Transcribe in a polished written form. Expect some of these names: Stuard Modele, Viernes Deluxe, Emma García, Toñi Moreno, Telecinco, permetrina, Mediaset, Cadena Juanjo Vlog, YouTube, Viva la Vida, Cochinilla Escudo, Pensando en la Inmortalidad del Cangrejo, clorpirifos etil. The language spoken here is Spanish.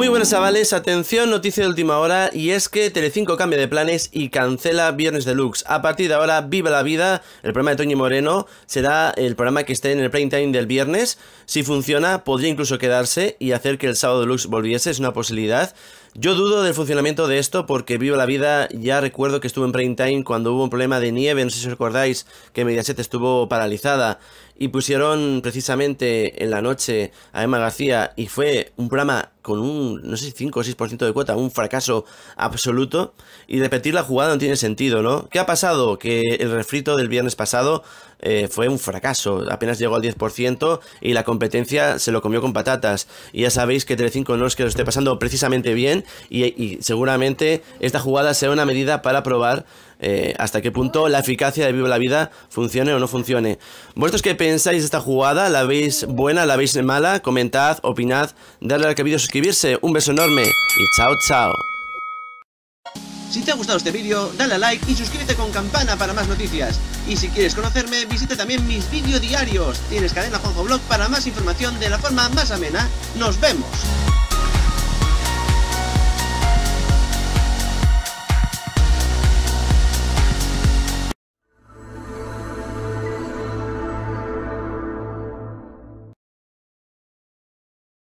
Muy buenas chavales, atención, noticia de última hora, y es que Telecinco cambia de planes y cancela Viernes Deluxe. A partir de ahora, Viva la Vida, el programa de Toñi Moreno, será el programa que esté en el prime time del viernes. Si funciona, podría incluso quedarse y hacer que el sábado Deluxe volviese, es una posibilidad. Yo dudo del funcionamiento de esto porque Viva la Vida, ya recuerdo que estuvo en prime time cuando hubo un problema de nieve, no sé si os acordáis, que Mediaset estuvo paralizada y pusieron precisamente en la noche a Emma García y fue un programa con un, no sé, 5 o 6% de cuota, un fracaso absoluto, y repetir la jugada no tiene sentido, ¿no? ¿Qué ha pasado? Que el refrito del viernes pasado fue un fracaso, apenas llegó al 10% y la competencia se lo comió con patatas, y ya sabéis que Telecinco no es que lo esté pasando precisamente bien y seguramente esta jugada sea una medida para probar hasta qué punto la eficacia de Viva la Vida funcione o no funcione. ¿Vosotros qué pensáis de esta jugada? ¿La veis buena? ¿La veis mala? Comentad, opinad, dadle al like al vídeo, suscribirse. Un beso enorme y chao, chao. Si te ha gustado este vídeo, dale a like y suscríbete con campana para más noticias. Y si quieres conocerme, visita también mis vídeos diarios. Tienes Cadena Juanjo Vlog para más información de la forma más amena. ¡Nos vemos!